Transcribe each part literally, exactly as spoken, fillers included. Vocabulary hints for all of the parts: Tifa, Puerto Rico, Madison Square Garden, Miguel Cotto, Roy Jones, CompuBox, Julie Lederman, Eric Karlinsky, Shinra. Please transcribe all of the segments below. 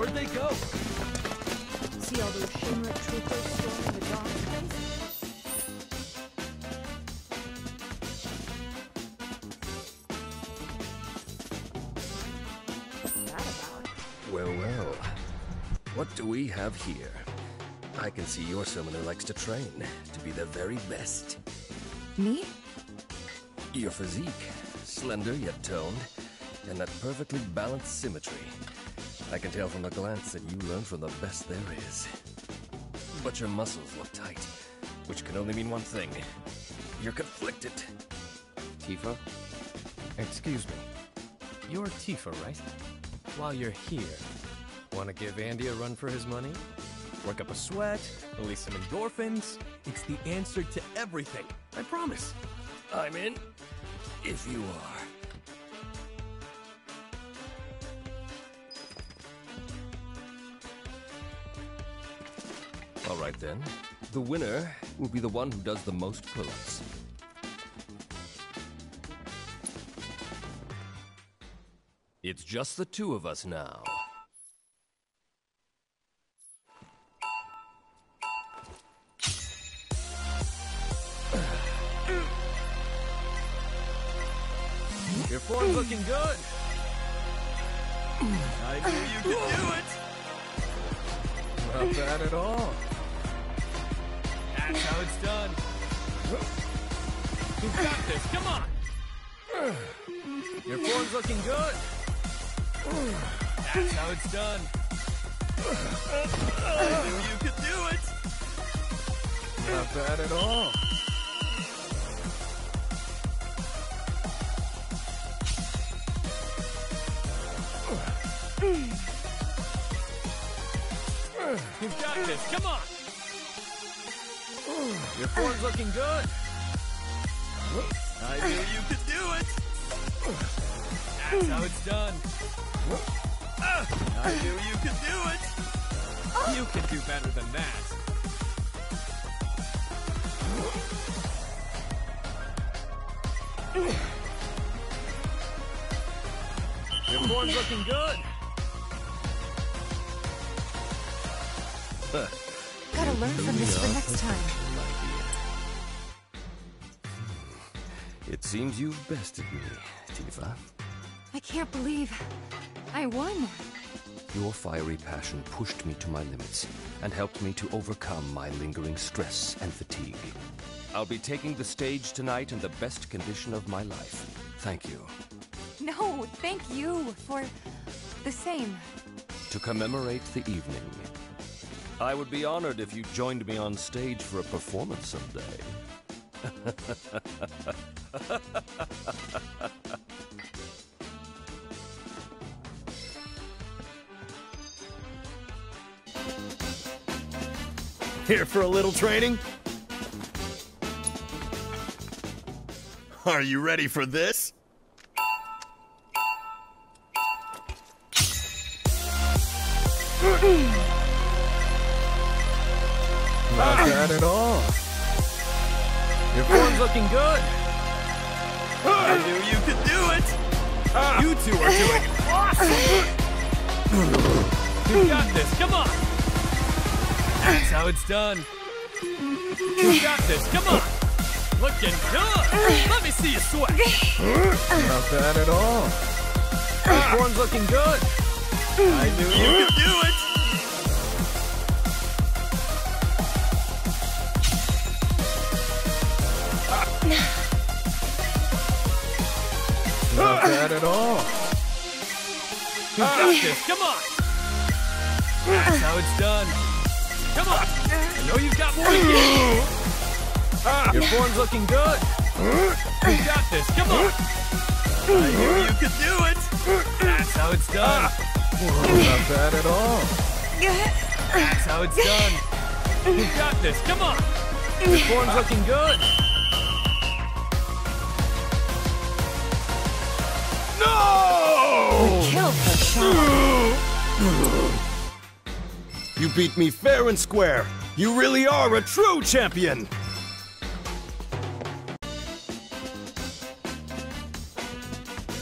Where'd they go? See all those Shinra troopers still in the dark place? That about it. Well, well. What do we have here? I can see your summoner likes to train to be the very best. Me? Your physique, slender yet toned, and that perfectly balanced symmetry. I can tell from a glance that you learn from the best there is. But your muscles look tight, which can only mean one thing. You're conflicted. Tifa? Excuse me. You're Tifa, right? While you're here, wanna give Andy a run for his money? Work up a sweat, release some endorphins. It's the answer to everything, I promise. I'm in, if you are. All right then, the winner will be the one who does the most pull-ups. It's just the two of us now. Your form's looking good. I knew you could do it. Not bad at all. That's how it's done. You've got this, come on! Your form's looking good. That's how it's done. I knew you could do it. Not bad at all. You've got this, come on! Your form's looking good. I knew you could do it. That's how it's done. I knew you could do it. You can do better than that. Your form's looking good. Huh. Gotta learn from this for next time. It seems you've bested me, Tifa. I can't believe I won. Your fiery passion pushed me to my limits and helped me to overcome my lingering stress and fatigue. I'll be taking the stage tonight in the best condition of my life. Thank you. No, thank you for the same. To commemorate the evening, I would be honored if you joined me on stage for a performance someday. Here for a little training? Are you ready for this? Not bad at all. Your form's looking good. I knew you could do it. You two are doing awesome. You got this, come on. That's how it's done. You got this, come on. Looking good. Let me see you sweat. Not bad at all. Your form's looking good. I knew you could do it. Not bad at all. You got this, come on. That's how it's done. Come on. I know you've got more to give. Your form's looking good. You got this, come on. I knew you could do it. That's how it's done. Not bad at all. That's how it's done. You got this, come on. Your form's looking good. No! We killed the shot. You beat me fair and square. You really are a true champion.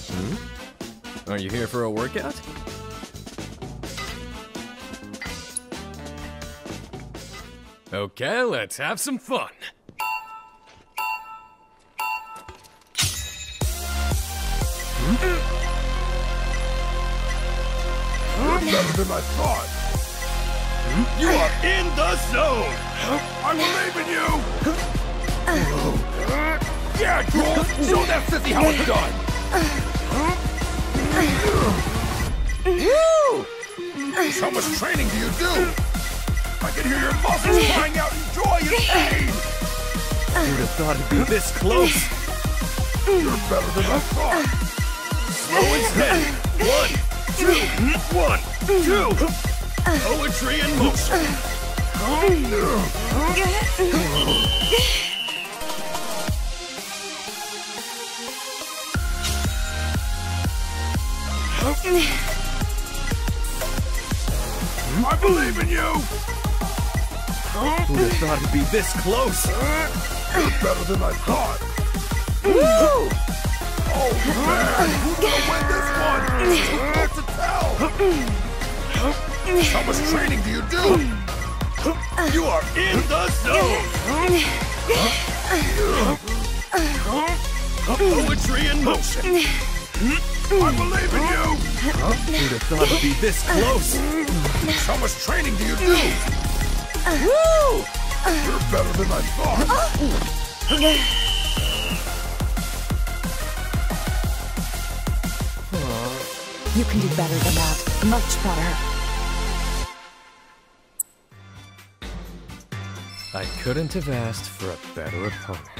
Hmm? Are you here for a workout? Okay, let's have some fun. You're better than I thought. You are in the zone. I believe in you. Yeah, girl. Show that sissy how it's done. How much training do you do? I can hear your muscles crying out in joy and pain. Who'd have thought it'd be this close? You're better than I thought. Slow and steady. One, two, one, two. Poetry in motion. I believe in you. Who'd have thought it'd be this close? You're better than I thought. Woo! Oh man, who's gonna win this one? It's too hard to tell! How much training do you do? You are in the zone! Poetry in motion! I believe in you! Who'd have thought it'd be this close? How much training do you do? Woo! You're better than I thought! You can do better than that. Much better. I couldn't have asked for a better opponent.